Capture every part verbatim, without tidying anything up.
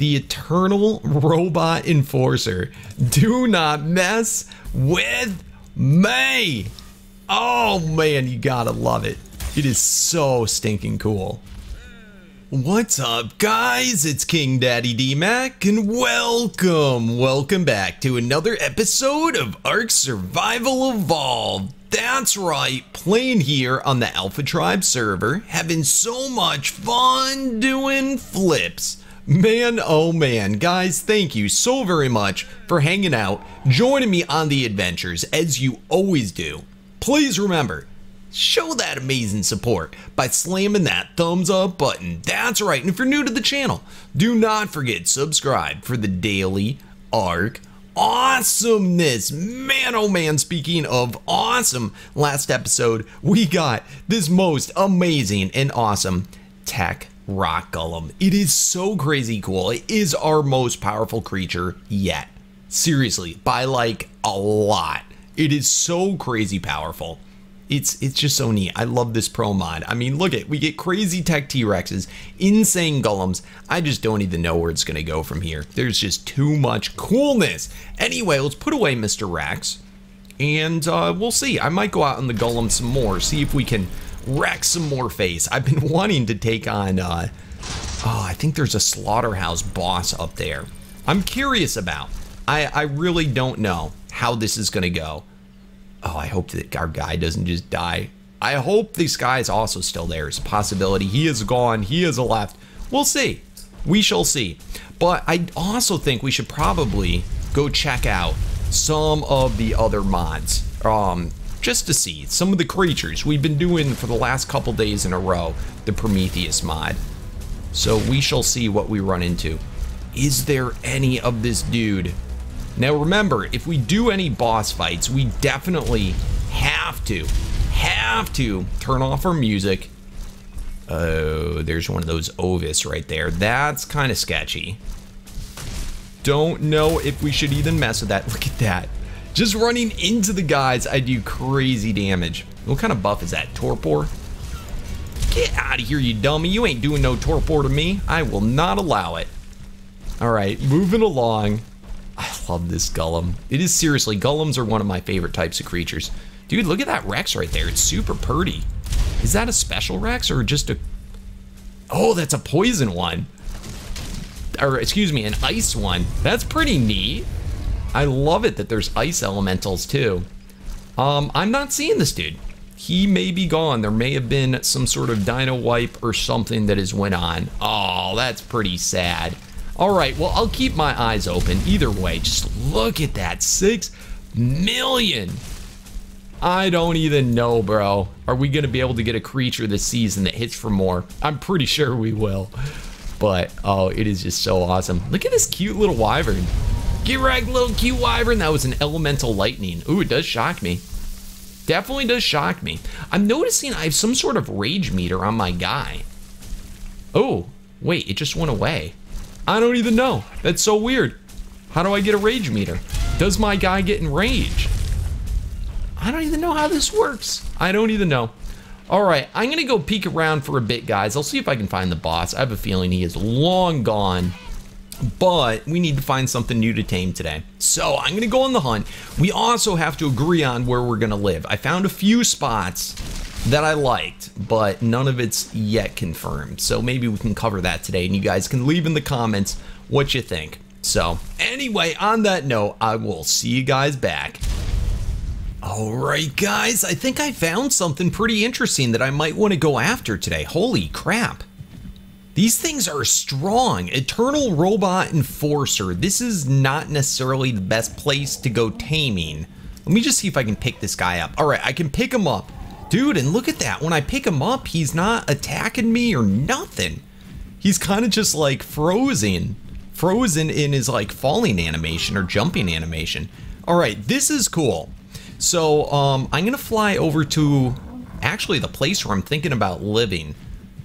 the Eternal Robot Enforcer. Do not mess with me. Oh man, you gotta love it. It is so stinking cool. What's up guys, it's KingDaddyDMAC and welcome, welcome back to another episode of Ark Survival Evolved. That's right, playing here on the Alpha Tribe server, having so much fun doing flips. Man, oh man, guys, thank you so very much for hanging out, joining me on the adventures as you always do. Please remember, show that amazing support by slamming that thumbs up button. That's right, and if you're new to the channel, do not forget subscribe for the daily Ark awesomeness. Man, oh man, speaking of awesome, last episode we got this most amazing and awesome Tek rock golem. It is so crazy cool. It is our most powerful creature yet, seriously, by like a lot. It is so crazy powerful. It's it's just so neat. I love this pro mod. I mean, look at, we get crazy Tek T-Rexes, insane golems. I just don't even know where it's gonna go from here. There's just too much coolness. Anyway, let's put away Mister Rex, and uh, we'll see. I might go out on the golem some more, see if we can wreck some more face. I've been wanting to take on, uh, oh, I think there's a slaughterhouse boss up there. I'm curious about. I, I really don't know how this is gonna go. Oh, I hope that our guy doesn't just die. I hope this guy is also still there. It's a possibility. He is gone. He is left. We'll see. We shall see. But I also think we should probably go check out some of the other mods. Um, just to see some of the creatures we've been doing for the last couple days in a row. The Prometheus mod. So we shall see what we run into. Is there any of this dude? Now remember, if we do any boss fights, we definitely have to, have to turn off our music. Oh, there's one of those Ovis right there. That's kind of sketchy. Don't know if we should even mess with that. Look at that. Just running into the guys, I do crazy damage. What kind of buff is that? Torpor? Get out of here, you dummy. You ain't doing no torpor to me. I will not allow it. All right, moving along. I love this golem. It is seriously, golems are one of my favorite types of creatures. Dude, look at that Rex right there. It's super purdy. Is that a special Rex or just a... Oh, that's a poison one. Or excuse me, an ice one. That's pretty neat. I love it that there's ice elementals too. Um, I'm not seeing this dude. He may be gone. There may have been some sort of dino wipe or something that has went on. Oh, that's pretty sad. All right, well, I'll keep my eyes open. Either way, just look at that, six million. I don't even know, bro. Are we gonna be able to get a creature this season that hits for more? I'm pretty sure we will, but oh, it is just so awesome. Look at this cute little wyvern. Get wrecked, little cute wyvern. That was an elemental lightning. Ooh, it does shock me. Definitely does shock me. I'm noticing I have some sort of rage meter on my guy. Oh, wait, it just went away. I don't even know. That's so weird. How do I get a rage meter? Does my guy get enraged? I don't even know how this works. I don't even know. All right, I'm going to go peek around for a bit, guys. I'll see if I can find the boss. I have a feeling he is long gone, but we need to find something new to tame today. So I'm going to go on the hunt. We also have to agree on where we're going to live. I found a few spots that I liked, but none of it's yet confirmed. So maybe we can cover that today, and you guys can leave in the comments what you think. So anyway, on that note, I will see you guys back. All right, guys, I think I found something pretty interesting that I might want to go after today. Holy crap. These things are strong. Eternal Robot Enforcer. This is not necessarily the best place to go taming. Let me just see if I can pick this guy up. All right, I can pick him up. Dude, and look at that. When I pick him up, he's not attacking me or nothing. He's kind of just like frozen. Frozen in his like falling animation or jumping animation. All right, this is cool. So um, I'm gonna fly over to actually the place where I'm thinking about living.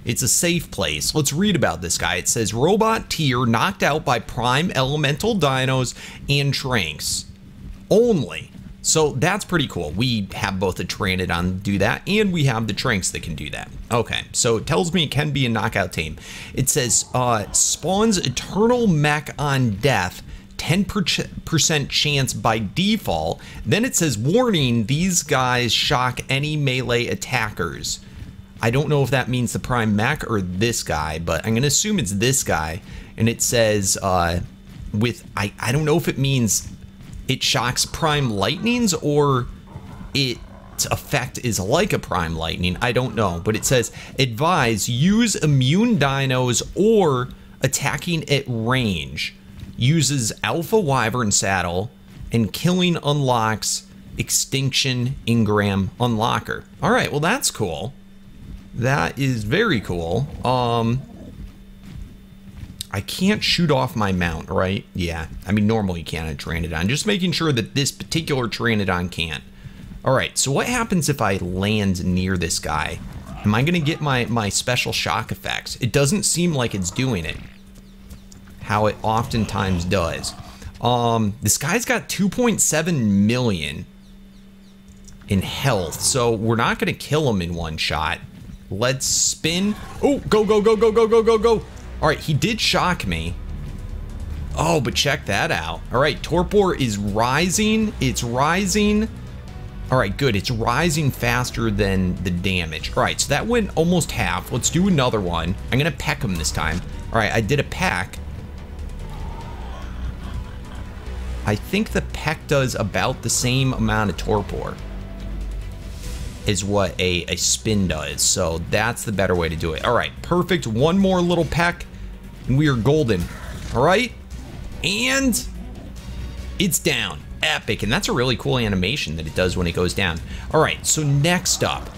It's a safe place. Let's read about this guy. It says robot tier knocked out by prime elemental dinos and tranks only. So that's pretty cool. We have both a Pteranodon do that, and we have the Tranks that can do that. Okay, so it tells me it can be a knockout team. It says uh, spawns Eternal Mech on death, ten percent chance by default. Then it says, warning, these guys shock any melee attackers. I don't know if that means the Prime Mech or this guy, but I'm going to assume it's this guy. And it says uh, with, I, I don't know if it means it shocks Prime Lightnings or its effect is like a Prime Lightning. I don't know, but it says, advise, use immune dinos or attacking at range. Uses Alpha Wyvern Saddle, and killing unlocks Extinction Ingram Unlocker. All right, well, that's cool. That is very cool. Um, I can't shoot off my mount, right? Yeah, I mean, normally you can on Pteranodon. Just making sure that this particular Pteranodon can't. All right, so what happens if I land near this guy? Am I gonna get my, my special shock effects? It doesn't seem like it's doing it, how it oftentimes does. Um, this guy's got two point seven million in health, so we're not gonna kill him in one shot. Let's spin. Oh, go, go, go, go, go, go, go, go. All right, he did shock me. Oh, but check that out. All right, Torpor is rising. It's rising. All right, good. It's rising faster than the damage. All right, so that went almost half. Let's do another one. I'm gonna peck him this time. All right, I did a peck. I think the peck does about the same amount of torpor is what a, a spin does. So that's the better way to do it. All right, perfect. One more little peck and we are golden. All right, and it's down. Epic. And that's a really cool animation that it does when it goes down. All right, so next up,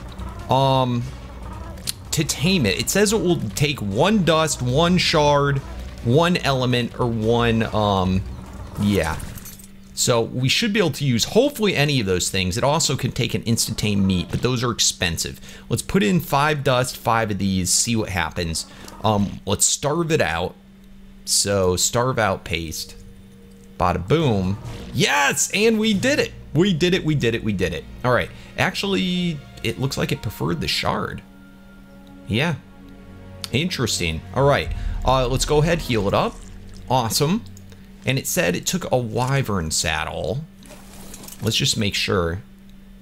um, to tame it, it says it will take one dust, one shard, one element, or one, um, yeah. So we should be able to use hopefully any of those things. It also can take an instant tame meat, but those are expensive. Let's put in five dust, five of these, see what happens. Um, let's starve it out. So starve out paste, bada boom. Yes, and we did it. We did it, we did it, we did it. All right, actually, it looks like it preferred the shard. Yeah, interesting. All right, uh, let's go ahead, heal it up. Awesome. And it said it took a Wyvern Saddle. Let's just make sure.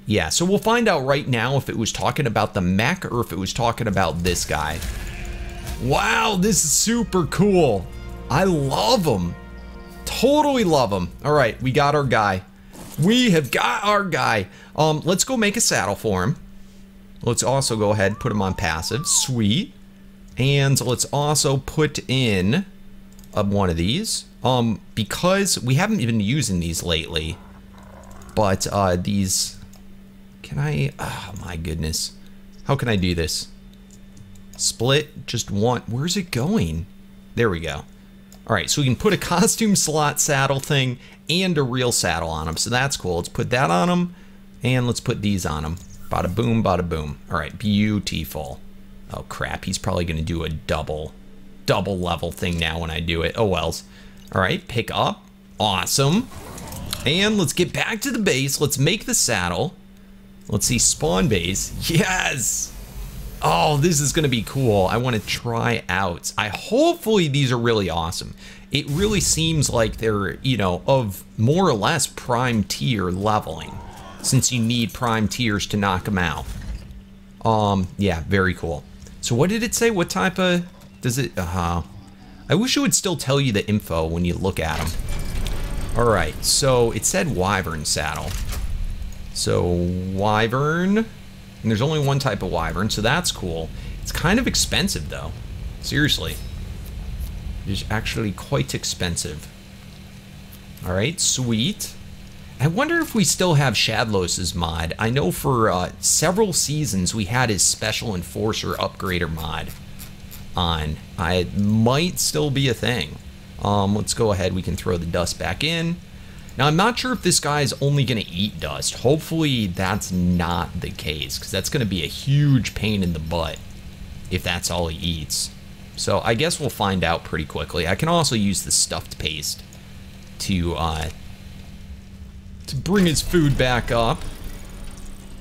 Yeah, so we'll find out right now if it was talking about the mech or if it was talking about this guy. Wow, this is super cool. I love him. Totally love him. All right, we got our guy. We have got our guy. Um, let's go make a saddle for him. Let's also go ahead and put him on passive. Sweet. And let's also put in uh, one of these. Um, because we haven't been using these lately, but, uh, these, can I, oh my goodness, how can I do this? Split, just one, where's it going? There we go. All right, so we can put a costume slot saddle thing and a real saddle on them, so that's cool. Let's put that on them, and let's put these on them. Bada boom, bada boom. All right, beautiful. Oh crap, he's probably gonna do a double, double level thing now when I do it, oh wells. All right, pick up, awesome. And let's get back to the base, let's make the saddle. Let's see, spawn base, yes! Oh, this is gonna be cool, I wanna try out. I hopefully these are really awesome. It really seems like they're, you know, of more or less prime tier leveling, since you need prime tiers to knock them out. Um, yeah, very cool. So what did it say, what type of, does it, uh-huh. I wish it would still tell you the info when you look at them. All right, so it said Wyvern Saddle. So Wyvern, and there's only one type of Wyvern, so that's cool. It's kind of expensive though, seriously. It's actually quite expensive. All right, sweet. I wonder if we still have Shadlos's mod. I know for uh, several seasons we had his Special Enforcer Upgrader mod on. I might still be a thing. Um, let's go ahead, we can throw the dust back in. Now I'm not sure if this guy is only gonna eat dust. Hopefully that's not the case, because that's gonna be a huge pain in the butt if that's all he eats. So I guess we'll find out pretty quickly. I can also use the stuffed paste to uh, to bring his food back up.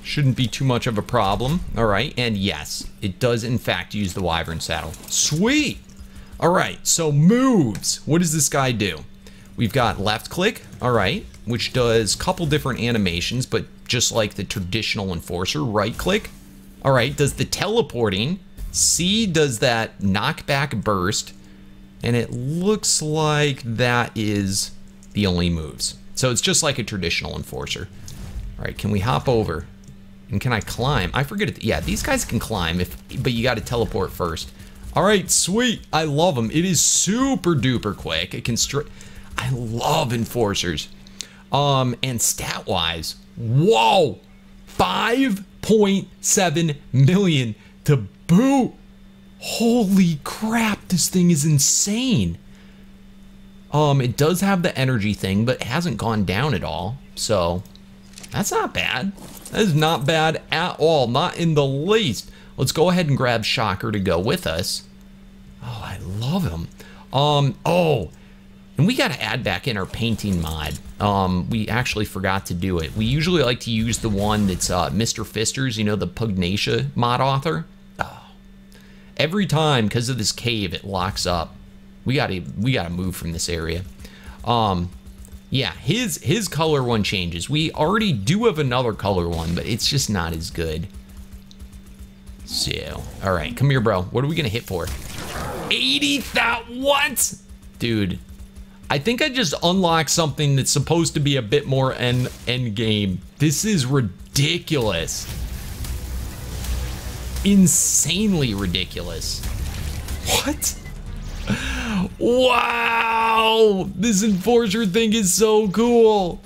Shouldn't be too much of a problem. All right, and yes, it does in fact use the Wyvern saddle. Sweet. All right, so moves. What does this guy do? We've got left click, all right, which does a couple different animations, but just like the traditional enforcer, right click, all right, does the teleporting. C does that knockback burst, and it looks like that is the only moves. So it's just like a traditional enforcer. All right, can we hop over? And can I climb? I forget it. Yeah, these guys can climb, if, but you got to teleport first. All right, sweet. I love them. It is super duper quick. It can stri- I love enforcers. Um, and stat wise, whoa, five point seven million to boot. Holy crap, this thing is insane. Um, it does have the energy thing, but it hasn't gone down at all. So that's not bad. That is not bad at all, not in the least. Let's go ahead and grab Shocker to go with us. Oh, I love him. Um, oh, and we got to add back in our painting mod. Um, we actually forgot to do it. We usually like to use the one that's uh, Mister Fister's, you know, the Pugnacia mod author. Oh, every time because of this cave, it locks up. We got to we got to move from this area. Um, yeah, his his color one changes. We already do have another color one, but it's just not as good. So, all right, come here, bro. What are we gonna hit for? eighty thousand, what? Dude, I think I just unlocked something that's supposed to be a bit more end, end game. This is ridiculous. Insanely ridiculous. What? Wow, this enforcer thing is so cool.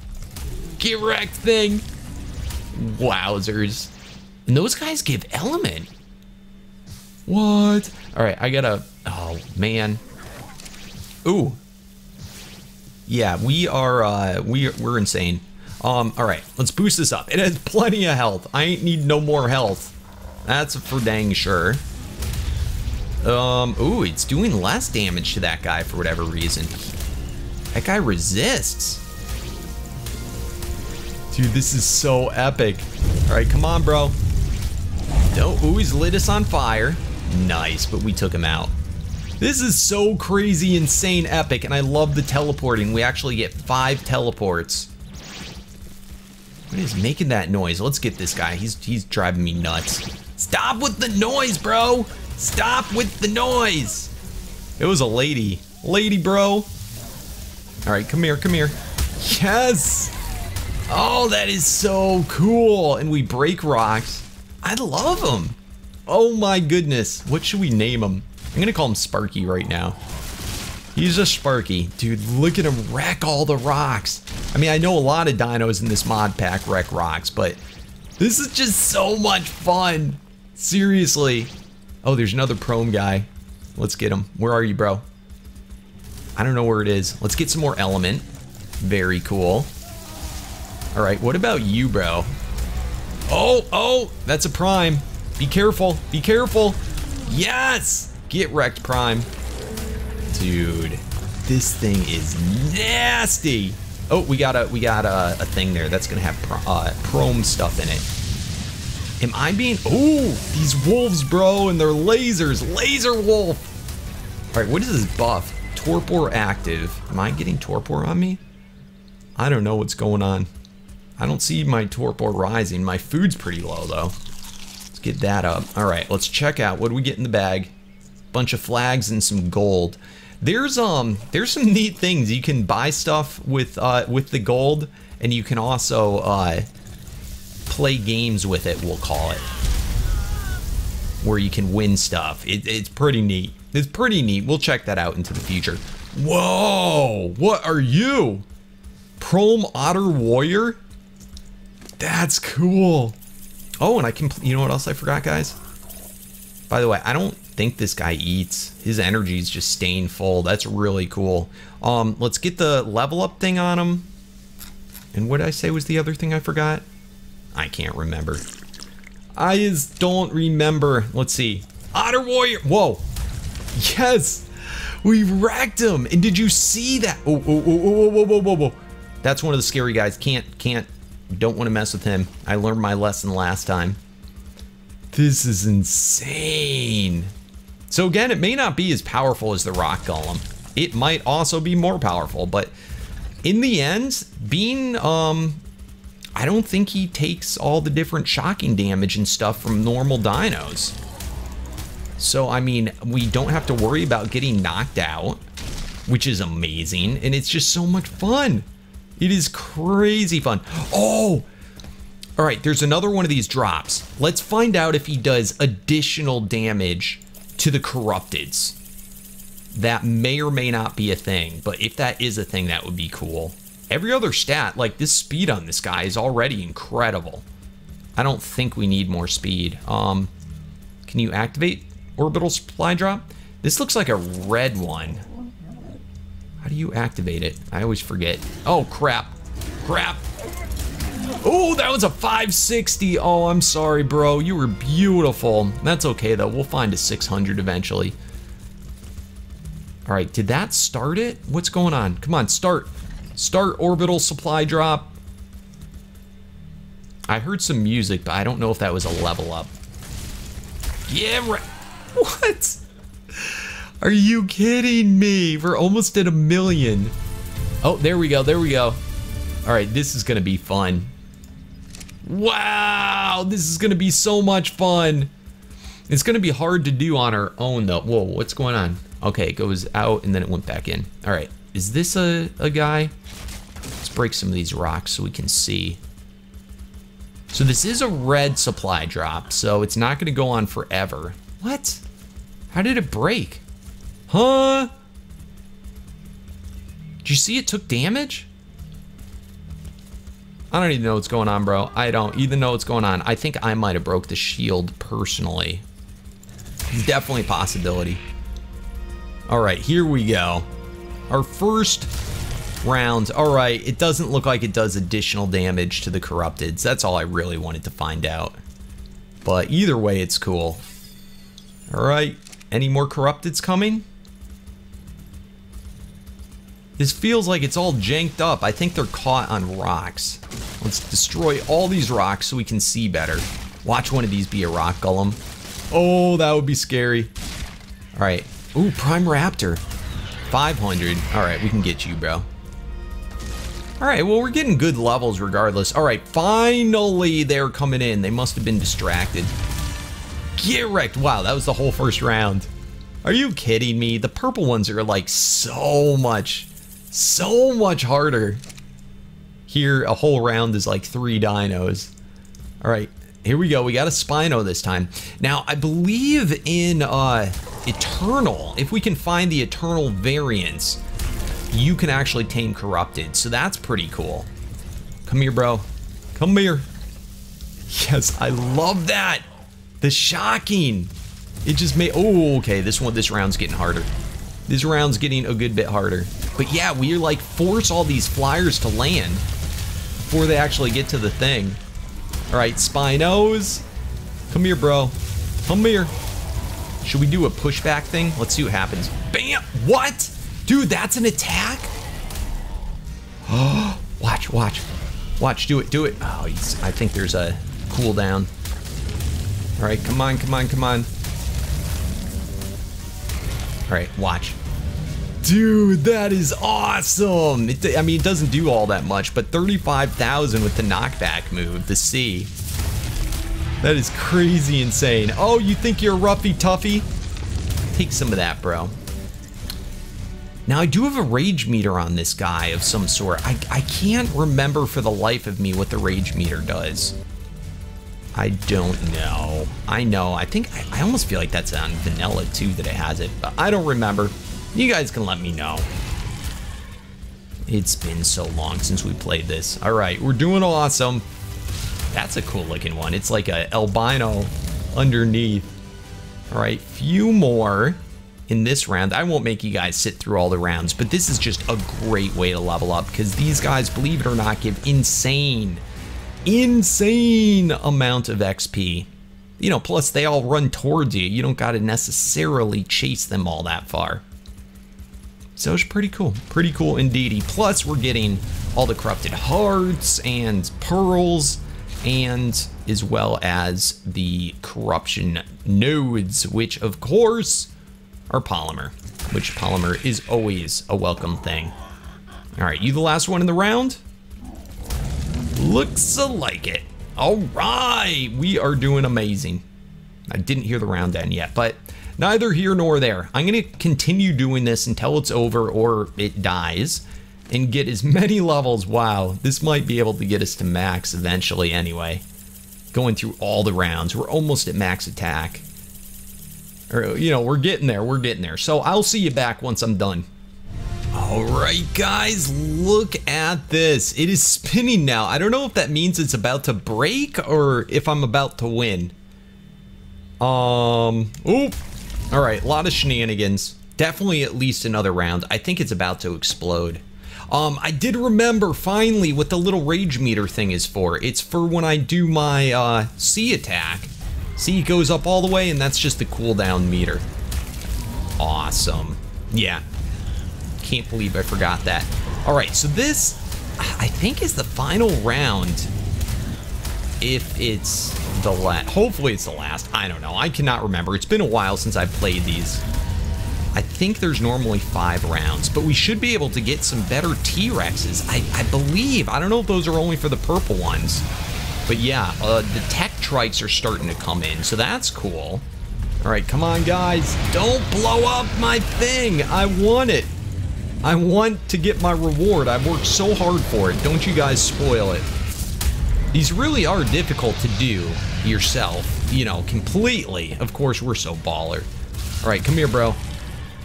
Get wrecked thing. Wowzers. And those guys give element. What? All right, I gotta, oh man. Ooh. Yeah, we are, uh, we, we're insane. Um, all right, let's boost this up. It has plenty of health. I ain't need no more health. That's for dang sure. Um, ooh, it's doing less damage to that guy for whatever reason. That guy resists. Dude, this is so epic. All right, come on, bro. No, ooh, he's lit us on fire. Nice, but we took him out. This is so crazy, insane, epic, and I love the teleporting. We actually get five teleports. What is making that noise? Let's get this guy. He's he's driving me nuts. Stop with the noise, bro. Stop with the noise. It was a lady. Lady, bro. All right, come here, come here. Yes. Oh, that is so cool. And we break rocks. I love them. Oh my goodness. What should we name him? I'm gonna call him Sparky right now. He's just Sparky. Dude, look at him wreck all the rocks. I mean, I know a lot of dinos in this mod pack wreck rocks, but this is just so much fun. Seriously. Oh, there's another prone guy. Let's get him. Where are you, bro? I don't know where it is. Let's get some more element. Very cool. All right, what about you, bro? Oh, oh, that's a prime. Be careful, be careful. Yes, get wrecked, prime. Dude, this thing is nasty. Oh, we got a we got a, a thing there that's gonna have pr uh, prome stuff in it. Am I being? Oh, these wolves, bro, and their lasers, laser wolf. All right, what is this buff? Torpor active. Am I getting torpor on me? I don't know what's going on. I don't see my torpor rising. My food's pretty low though. Let's get that up. All right, let's check out. What do we get in the bag? Bunch of flags and some gold. There's um, there's some neat things. You can buy stuff with uh, with the gold, and you can also uh, play games with it, we'll call it. Where you can win stuff. It, it's pretty neat. It's pretty neat. We'll check that out into the future. Whoa, what are you? Prome Otter Warrior? That's cool. Oh, and I can, you know what else I forgot, guys? By the way, I don't think this guy eats. His energy is just staying full. That's really cool. Um, let's get the level up thing on him. And what did I say was the other thing I forgot? I can't remember. I just don't remember. Let's see. Otter Warrior. Whoa. Yes. We wrecked him. And did you see that? Oh, oh, oh, oh, whoa, whoa, whoa, whoa. That's one of the scary guys. Can't, can't, don't want to mess with him. I learned my lesson last time. This is insane. So again, it may not be as powerful as the rock golem. It might also be more powerful, but in the end, being, um, I don't think he takes all the different shocking damage and stuff from normal dinos. So, I mean, we don't have to worry about getting knocked out, which is amazing. And it's just so much fun. It is crazy fun. Oh, all right. There's another one of these drops. Let's find out if he does additional damage to the corrupteds. That may or may not be a thing, but if that is a thing, that would be cool. Every other stat, like this speed on this guy is already incredible. I don't think we need more speed. Um, can you activate orbital supply drop? This looks like a red one. How do you activate it? I always forget. Oh, crap. Crap. Oh, that was a five sixty. Oh, I'm sorry, bro. You were beautiful. That's okay, though. We'll find a six hundred eventually. All right, did that start it? What's going on? Come on, start. Start orbital supply drop. I heard some music, but I don't know if that was a level up. Yeah, right. What? Are you kidding me? We're almost at a million. Oh, there we go. There we go. All right, this is going to be fun. Wow, this is going to be so much fun. It's going to be hard to do on our own, though. Whoa, what's going on? Okay, it goes out, and then it went back in. All right, is this a, a guy? Let's break some of these rocks so we can see. So this is a red supply drop, so it's not going to go on forever. What? How did it break? Huh? Did you see it took damage? I don't even know what's going on, bro. I don't even know what's going on. I think I might have broke the shield personally. Definitely a possibility. All right, here we go. Our first round. All right, it doesn't look like it does additional damage to the corrupteds. That's all I really wanted to find out. But either way, it's cool. All right, any more corrupteds coming? This feels like it's all janked up. I think they're caught on rocks. Let's destroy all these rocks so we can see better. Watch one of these be a rock golem. Oh, that would be scary. All right. Ooh, Prime Raptor. five hundred. All right, we can get you, bro. All right, well, we're getting good levels regardless. All right, finally they're coming in. They must have been distracted. Get wrecked. Wow, that was the whole first round. Are you kidding me? The purple ones are like so much, so much harder. Here, a whole round is like three dinos. All right, here we go. We got a Spino this time. Now, I believe in uh, Eternal, if we can find the Eternal variants, you can actually tame Corrupted. So that's pretty cool. Come here, bro. Come here. Yes, I love that. The shocking. It just made, oh, okay, this one, this round's getting harder. This round's getting a good bit harder. But yeah, we like force all these flyers to land before they actually get to the thing. All right, Spinos. Come here, bro. Come here. Should we do a pushback thing? Let's see what happens. Bam, what? Dude, that's an attack? Oh, watch, watch, watch, do it, do it. Oh, he's, I think there's a cooldown. All right, come on, come on, come on. All right, watch. Dude, that is awesome. It, I mean, it doesn't do all that much, but thirty-five thousand with the knockback move, the C. That is crazy insane. Oh, you think you're roughy toughy? Take some of that, bro. Now, I do have a rage meter on this guy of some sort. I, I can't remember for the life of me what the rage meter does. I don't know. I know. I think I, I almost feel like that's on vanilla too that it has it, but I don't remember. You guys can let me know. It's been so long since we played this. All right, we're doing awesome. That's a cool looking one. It's like a albino underneath. All right, few more in this round. I won't make you guys sit through all the rounds, but this is just a great way to level up because these guys, believe it or not, give insane insane amount of X P, you know, plus they all run towards you. You don't got to necessarily chase them all that far. So it's pretty cool, pretty cool indeedy. Plus we're getting all the corrupted hearts and pearls, and as well as the corruption nodes, which of course are polymer, which polymer is always a welcome thing. All right, you the last one in the round? Looks like it. All right, we are doing amazing. I didn't hear the round end yet, but neither here nor there. I'm gonna continue doing this until it's over or it dies and get as many levels. Wow, this might be able to get us to max eventually anyway. Going through all the rounds, we're almost at max attack. Or, you know, we're getting there, we're getting there. So I'll see you back once I'm done. All right, guys, look at this. It is spinning now. I don't know if that means it's about to break or if I'm about to win. Um, oop. All right, a lot of shenanigans. Definitely at least another round. I think it's about to explode. Um, I did remember finally what the little rage meter thing is for. It's for when I do my uh, C attack. C goes up all the way, and that's just the cooldown meter. Awesome. Yeah. Can't believe I forgot that. All right, so this, I think, is the final round. If it's the last, hopefully it's the last. I don't know. I cannot remember. It's been a while since I've played these. I think there's normally five rounds, but we should be able to get some better T-Rexes, I, I believe. I don't know if those are only for the purple ones, but yeah, uh, the Tek trikes are starting to come in, so that's cool. All right, come on, guys. Don't blow up my thing. I want it. I want to get my reward. I've worked so hard for it. Don't you guys spoil it. These really are difficult to do yourself, you know, completely. Of course, we're so baller. All right, come here, bro.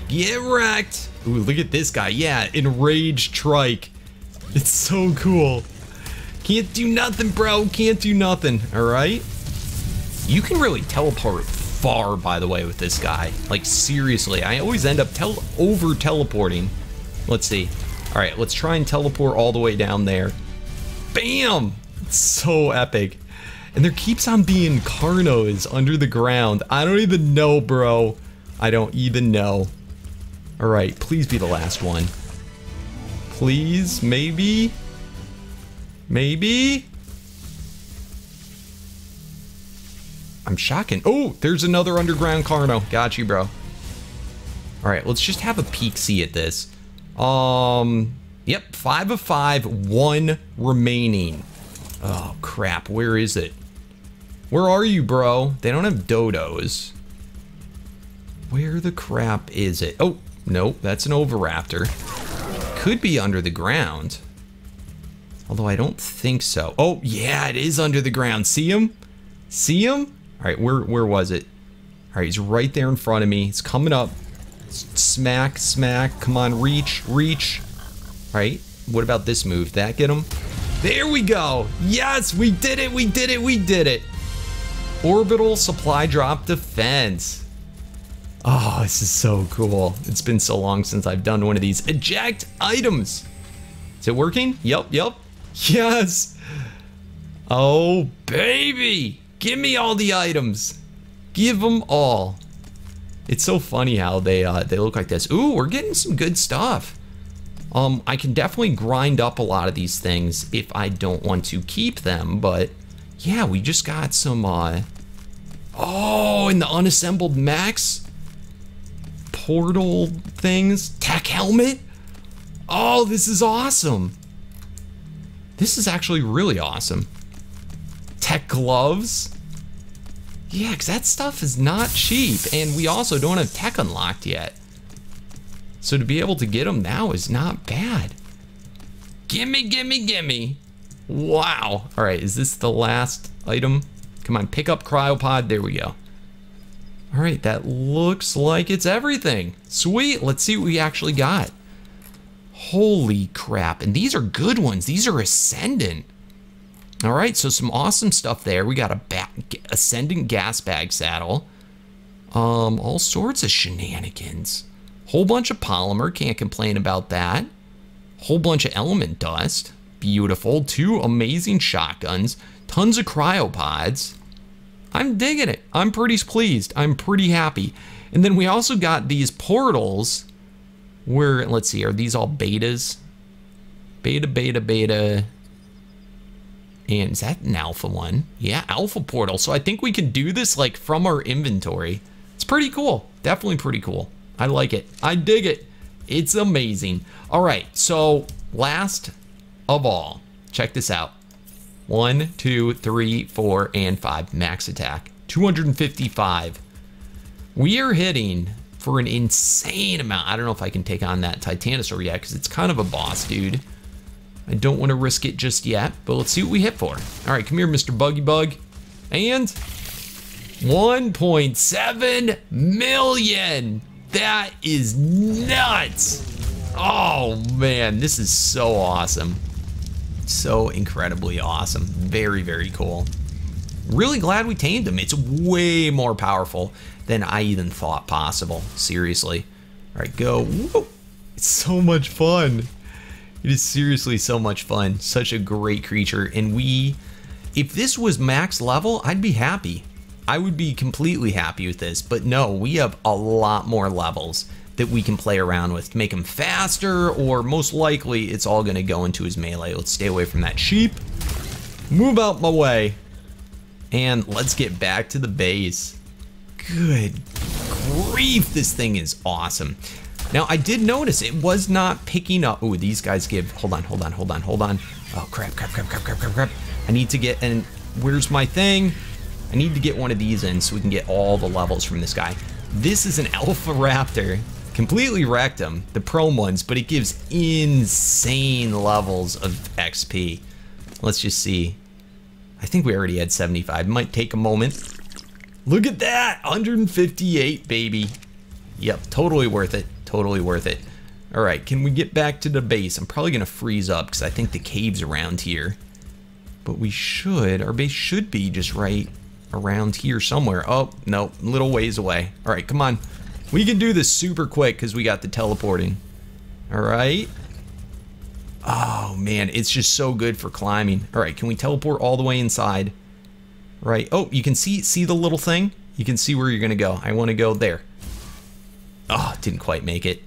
Get wrecked. Ooh, look at this guy. Yeah, enraged trike. It's so cool. Can't do nothing, bro. Can't do nothing. All right. You can really teleport far, by the way, with this guy. Like, seriously, I always end up tel- over teleporting. Let's see. All right, let's try and teleport all the way down there. Bam. It's so epic. And there keeps on being Carnos under the ground. I don't even know, bro. I don't even know. All right, please be the last one. Please, maybe, maybe. I'm shocking. Oh, there's another underground Carno. Got you, bro. All right, let's just have a peek see at this. Um, yep, five of five, one remaining. Oh crap, where is it? Where are you, bro? They don't have dodos. Where the crap is it? Oh, nope, that's an Oviraptor. Could be under the ground. Although I don't think so. Oh, yeah, it is under the ground. See him? See him? All right, where where was it? All right, he's right there in front of me. It's coming up. Smack, smack. Come on, reach, reach. All right, what about this move? That get him? There we go. Yes, we did it, we did it, we did it. Orbital supply drop defense. Oh, this is so cool. It's been so long since I've done one of these. Eject items. Is it working? Yep, yep. Yes. Oh, baby. Give me all the items. Give them all. It's so funny how they uh, they look like this. Ooh, we're getting some good stuff. Um, I can definitely grind up a lot of these things if I don't want to keep them. But yeah, we just got some. Uh... Oh, and the unassembled max. Portal things, Tek helmet. Oh, this is awesome. This is actually really awesome. Tek gloves. Yeah, because that stuff is not cheap, and we also don't have Tek unlocked yet. So to be able to get them now is not bad. Gimme, gimme, gimme. Wow. All right, is this the last item? Come on, pick up Cryopod. There we go. All right, that looks like it's everything. Sweet, let's see what we actually got. Holy crap, and these are good ones. These are Ascendant. All right, so some awesome stuff there. We got a ba Ascendant gas bag saddle. Um, all sorts of shenanigans. Whole bunch of polymer, can't complain about that. Whole bunch of element dust, beautiful. Two amazing shotguns, tons of cryopods. I'm digging it. I'm pretty pleased. I'm pretty happy. And then we also got these portals We're, let's see, are these all betas? Beta, beta, beta. And is that an alpha one? Yeah, alpha portal. So I think we can do this like from our inventory. It's pretty cool. Definitely pretty cool. I like it. I dig it. It's amazing. All right, so last of all, check this out. One, two, three, four, and five. Max attack. two hundred fifty-five. We are hitting for an insane amount. I don't know if I can take on that Titanosaur yet because it's kind of a boss, dude. I don't want to risk it just yet, but let's see what we hit for. All right, come here, Mister Buggy Bug. And one point seven million. That is nuts. Oh, man, this is so awesome. So incredibly awesome. Very, very cool. Really glad we tamed him. It's way more powerful than I even thought possible. Seriously. All right, go. Whoa. It's so much fun. It is seriously so much fun. Such a great creature. And we, if this was max level, I'd be happy. I would be completely happy with this. But no, we have a lot more levels that we can play around with to make him faster, or most likely it's all gonna go into his melee. Let's stay away from that sheep. Move out my way. And let's get back to the base. Good grief, this thing is awesome. Now I did notice it was not picking up. Ooh, these guys give, hold on, hold on, hold on, hold on. Oh crap, crap, crap, crap, crap, crap, crap. I need to get, and where's my thing? I need to get one of these in so we can get all the levels from this guy. This is an Alpha Raptor. Completely wrecked him, the prone ones, but it gives insane levels of X P. Let's just see. I think we already had seventy-five. Might take a moment. Look at that, one hundred fifty-eight, baby. Yep, totally worth it, totally worth it. All right, can we get back to the base? I'm probably gonna freeze up because I think the cave's around here. But we should, our base should be just right around here somewhere. Oh, no, little ways away. All right, come on. We can do this super quick because we got the teleporting. All right. Oh, man, it's just so good for climbing. All right, can we teleport all the way inside? Right. Oh, you can see see the little thing? You can see where you're going to go. I want to go there. Oh, didn't quite make it.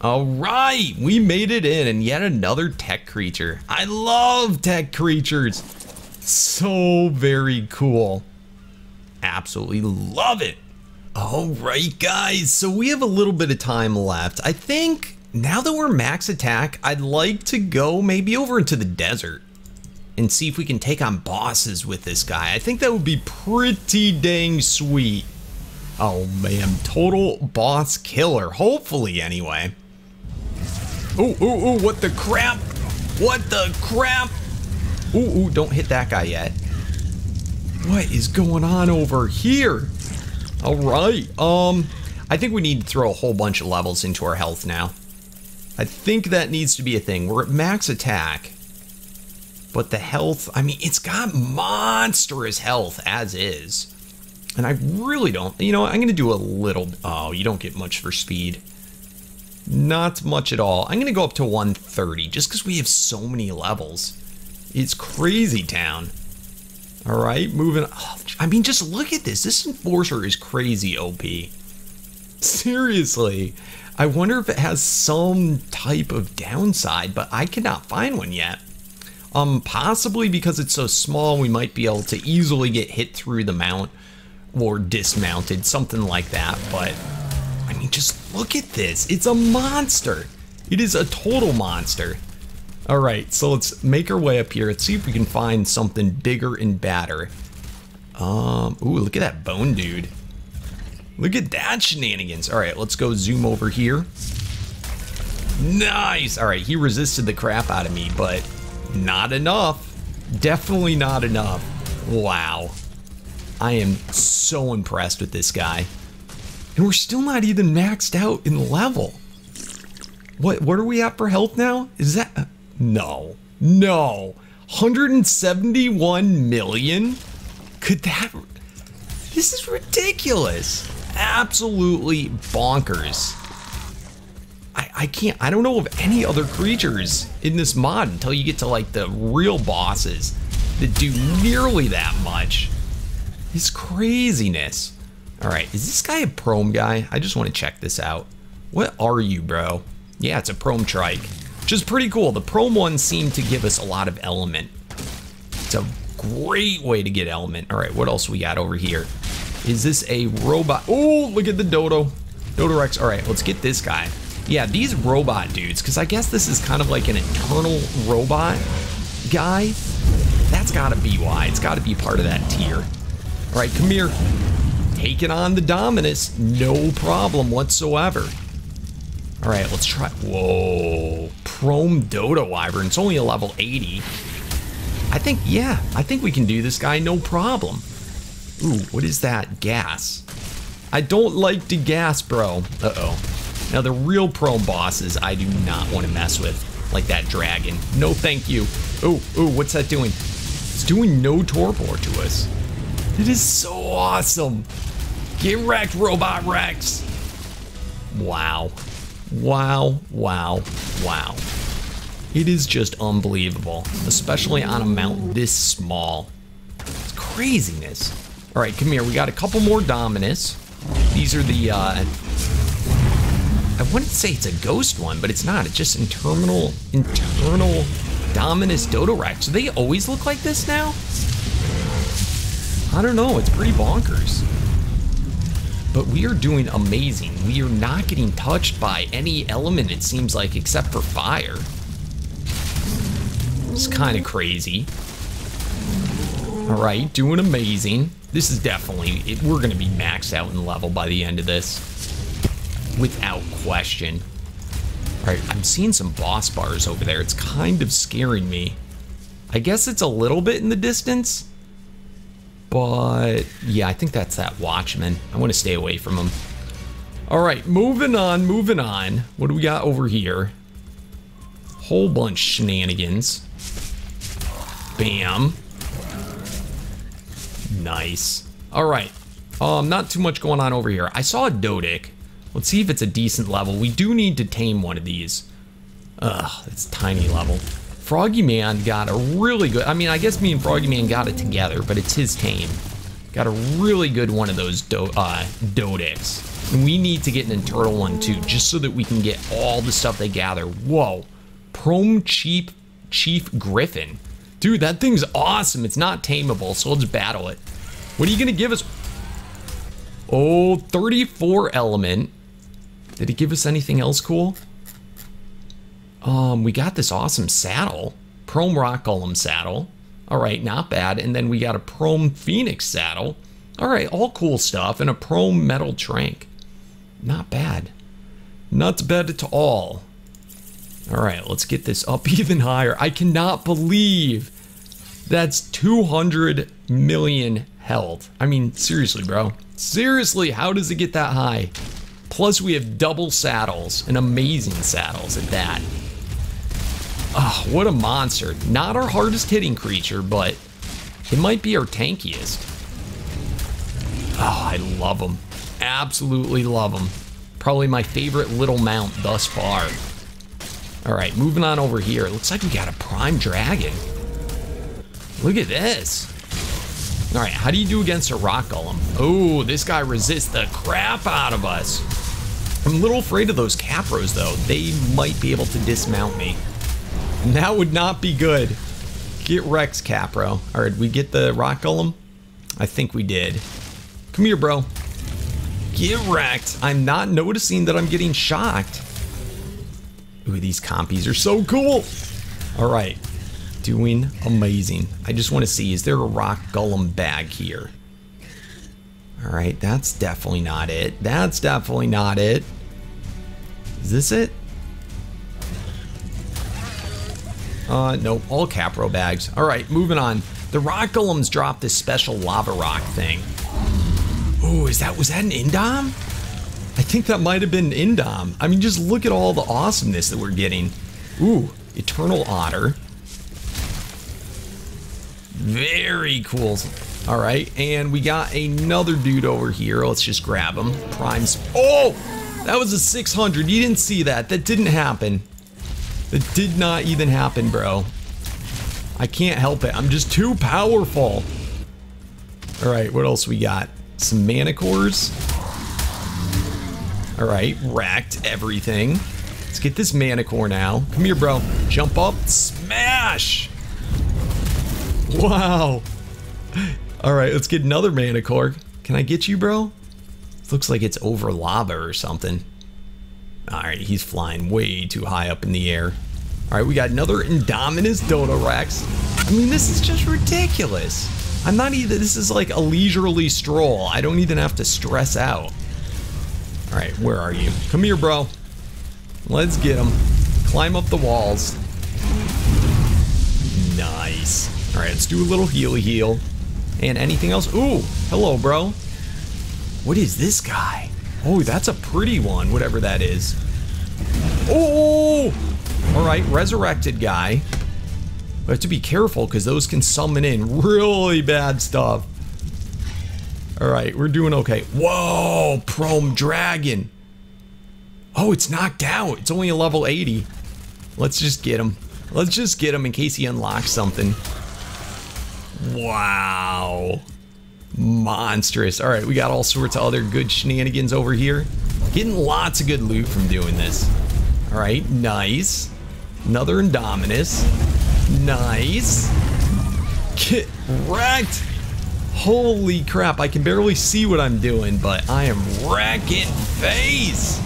All right, we made it in, and yet another Tek creature. I love Tek creatures. So very cool. Absolutely love it. All right, guys, so we have a little bit of time left. I think now that we're max attack, I'd like to go maybe over into the desert and see if we can take on bosses with this guy. I think that would be pretty dang sweet. Oh man, total boss killer, hopefully anyway. Ooh, ooh, ooh, what the crap? What the crap? Ooh, ooh, don't hit that guy yet. What is going on over here? All right, um, I think we need to throw a whole bunch of levels into our health now. I think that needs to be a thing. We're at max attack, but the health, I mean, it's got monstrous health as is. And I really don't, you know, I'm gonna do a little, oh, you don't get much for speed. Not much at all. I'm gonna go up to one thirty just because we have so many levels. It's crazy town. All right, moving. Oh, I mean, just look at this. This Enforcer is crazy O P. Seriously. I wonder if it has some type of downside, but I cannot find one yet. Um, possibly because it's so small, we might be able to easily get hit through the mount or dismounted, something like that. But I mean, just look at this. It's a monster. It is a total monster. All right, so let's make our way up here. Let's see if we can find something bigger and badder. Um, ooh, look at that bone dude. Look at that shenanigans. All right, let's go zoom over here. Nice. All right, he resisted the crap out of me, but not enough. Definitely not enough. Wow. I am so impressed with this guy. And we're still not even maxed out in level. What, what are we at for health now? Is that... No, no, one hundred seventy-one million? Could that, this is ridiculous. Absolutely bonkers. I, I can't, I don't know of any other creatures in this mod until you get to like the real bosses that do nearly that much. It's craziness. All right, is this guy a Prome guy? I just want to check this out. What are you, bro? Yeah, it's a Prome Trike, which is pretty cool. The Prome one seemed to give us a lot of element. It's a great way to get element. All right, what else we got over here? Is this a robot? Oh, look at the Dodo. DodoRex. All right, let's get this guy. Yeah, these robot dudes, because I guess this is kind of like an internal robot guy. That's got to be why. It's got to be part of that tier. All right, come here. Taking on the Dominus. No problem whatsoever. All right, let's try. Whoa. Prome DodoWyvern. It's only a level eighty. I think, yeah, I think we can do this guy. No problem. Ooh, what is that? Gas. I don't like to gas, bro. Uh-oh. Now, the real Prome bosses I do not want to mess with, like that dragon. No, thank you. Oh, oh, what's that doing? It's doing no torpor to us. It is so awesome. Get wrecked, Robot Rex. Wow. Wow, wow, wow. It is just unbelievable, especially on a mount this small. It's craziness. All right, come here. We got a couple more Dominus. These are the... Uh, I wouldn't say it's a ghost one, but it's not. It's just internal, internal Dominus DodoRex. Do they always look like this now? I don't know. It's pretty bonkers. But we are doing amazing. We are not getting touched by any element, it seems like, except for fire. It's kind of crazy. All right, doing amazing. This is definitely, it, we're going to be maxed out in level by the end of this. Without question. All right, I'm seeing some boss bars over there. It's kind of scaring me. I guess it's a little bit in the distance, but yeah, I think that's that Watchman. I want to stay away from him. All right, moving on, moving on. What do we got over here? Whole bunch shenanigans. Bam. Nice. All right, um, not too much going on over here. I saw a Dodic. Let's see if it's a decent level. We do need to tame one of these. Ugh, it's tiny level. Froggy Man got a really good... I mean, I guess me and Froggy Man got it together, but it's his tame. Got a really good one of those do, uh, Dodics. And we need to get an internal one, too, just so that we can get all the stuff they gather. Whoa. Prome Chief, Chief Griffin. Dude, that thing's awesome. It's not tameable, so let's battle it. What are you going to give us? Oh, thirty-four element. Did it give us anything else cool? Um, we got this awesome saddle. Prome Rock Golem saddle. All right, not bad. And then we got a Prome Phoenix saddle. All right, all cool stuff. And a Prome Metal Trank. Not bad. Not bad at all. All right, let's get this up even higher. I cannot believe that's two hundred million health. I mean, seriously, bro. Seriously, how does it get that high? Plus, we have double saddles and amazing saddles at that. Oh, what a monster. Not our hardest hitting creature, but it might be our tankiest. Oh, I love them. Absolutely love them. Probably my favorite little mount thus far. All right, moving on over here. It looks like we got a Prime Dragon. Look at this. All right, how do you do against a Rock Golem? Oh, this guy resists the crap out of us. I'm a little afraid of those Capros, though. They might be able to dismount me. And that would not be good. Get Rex, Capro. All right, we get the Rock Golem? I think we did. Come here, bro. Get wrecked. I'm not noticing that I'm getting shocked. Ooh, these compies are so cool. All right. Doing amazing. I just want to see, is there a Rock Golem bag here? All right, that's definitely not it. That's definitely not it. Is this it? Uh, nope, all Capro bags. All right, moving on. The Rock Golems dropped this special lava rock thing. Oh, is that, was that an Indom? I think that might have been an Indom. I mean, just look at all the awesomeness that we're getting. Ooh, Eternal Otter. Very cool. All right, and we got another dude over here. Let's just grab him. Primes. Oh, that was a six hundred. You didn't see that. That didn't happen. That did not even happen, bro. I can't help it. I'm just too powerful. All right, what else we got? Some Manticores. All right, racked everything. Let's get this Manicore now. Come here, bro. Jump up, smash! Wow. All right, let's get another Manicore. Can I get you, bro? This looks like it's over lava or something. All right, he's flying way too high up in the air. All right, we got another Indominus DodoRex. I mean, this is just ridiculous. I'm not even, this is like a leisurely stroll. I don't even have to stress out. All right, where are you? Come here, bro. Let's get him. Climb up the walls. Nice. All right, let's do a little healy heal. And anything else? Ooh, hello, bro. What is this guy? Oh, that's a pretty one, whatever that is. Oh! All right, resurrected guy. We have to be careful because those can summon in really bad stuff. All right, we're doing okay. Whoa, Prome Dragon. Oh, it's knocked out. It's only a level eighty. Let's just get him. Let's just get him in case he unlocks something. Wow. Monstrous. All right, we got all sorts of other good shenanigans over here. Getting lots of good loot from doing this. All right, nice. Another Indominus. Nice. Get wrecked. Holy crap, I can barely see what I'm doing, but I am wrecking face.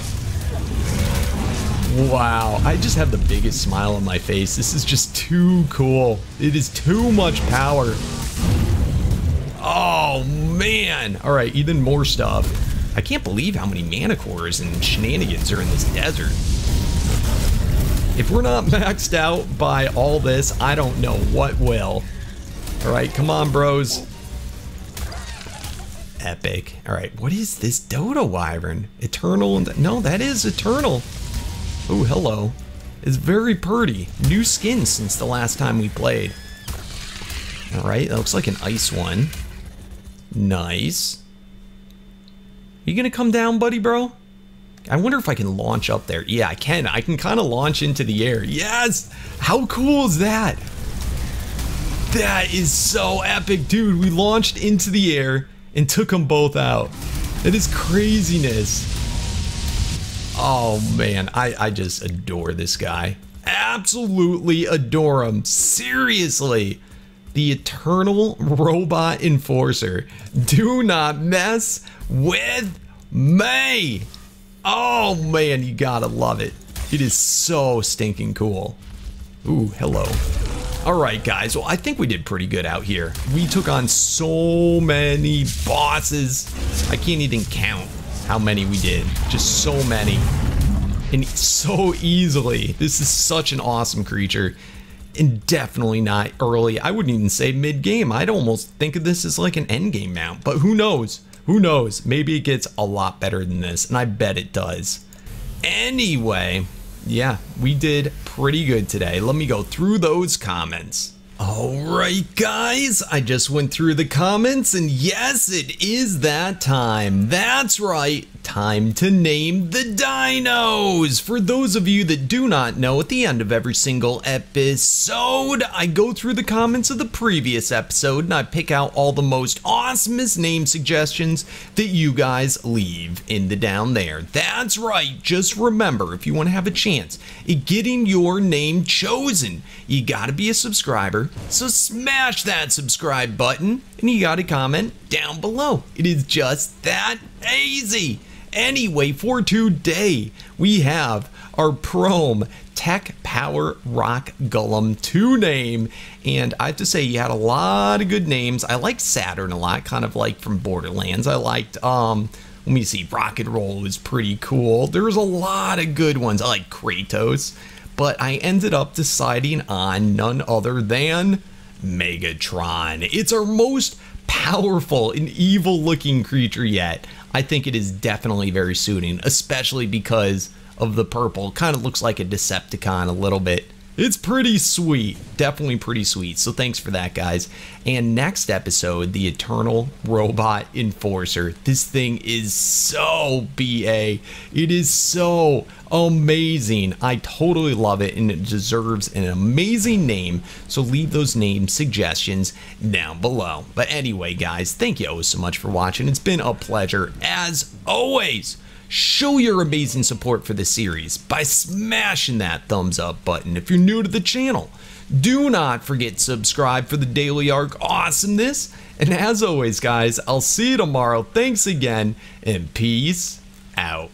Wow, I just have the biggest smile on my face. This is just too cool. It is too much power. Oh, man. All right, even more stuff. I can't believe how many Manicores and shenanigans are in this desert. If we're not maxed out by all this, I don't know what will. All right, come on, bros. Epic. All right, what is this DodoWyvern? Eternal? No, that is Eternal. Oh, hello. It's very pretty. New skin since the last time we played. All right, that looks like an ice one. Nice. You gonna come down, buddy, bro? I wonder if I can launch up there. Yeah, I can. I can kind of launch into the air. Yes! How cool is that? That is so epic, dude. We launched into the air and took them both out. That is craziness. Oh man, I, I just adore this guy. Absolutely adore him. Seriously. The Eternal Robot Enforcer. Do not mess with me. Oh man, you gotta love it. It is so stinking cool. Ooh, hello. All right, guys. Well, I think we did pretty good out here. We took on so many bosses. I can't even count how many we did. Just so many. And so easily. This is such an awesome creature. And definitely not early. I wouldn't even say mid-game. I'd almost think of this as like an end game mount. But who knows? Who knows? Maybe it gets a lot better than this. And I bet it does. Anyway, yeah, we did pretty good today. Let me go through those comments. All right, guys, I just went through the comments, and yes, it is that time. That's right, time to name the dinos. For those of you that do not know, at the end of every single episode, I go through the comments of the previous episode, and I pick out all the most awesomest name suggestions that you guys leave in the down there. That's right, just remember, if you want to have a chance at getting your name chosen, you got to be a subscriber. So smash that subscribe button, and you got a comment down below. It is just that easy. Anyway, for today, we have our Prome Tek Power Rock Golem to name. And I have to say, you had a lot of good names. I liked Saturn a lot, kind of like from Borderlands. I liked, um, let me see, Rock and Roll was pretty cool. There was a lot of good ones. I like Kratos. But I ended up deciding on none other than Megatron. It's our most powerful and evil-looking creature yet. I think it is definitely very suiting, especially because of the purple. Kind of looks like a Decepticon a little bit. It's pretty sweet. Definitely pretty sweet. So thanks for that, guys. And next episode, the Eternal Robot Enforcer. This thing is so B A. It is so amazing. I totally love it, and it deserves an amazing name. So leave those name suggestions down below. But anyway, guys, thank you so much for watching. It's been a pleasure as always. Show your amazing support for the series by smashing that thumbs up button. If you're new to the channel, do not forget to subscribe for the daily Ark awesomeness. And as always, guys, I'll see you tomorrow. Thanks again, and peace out.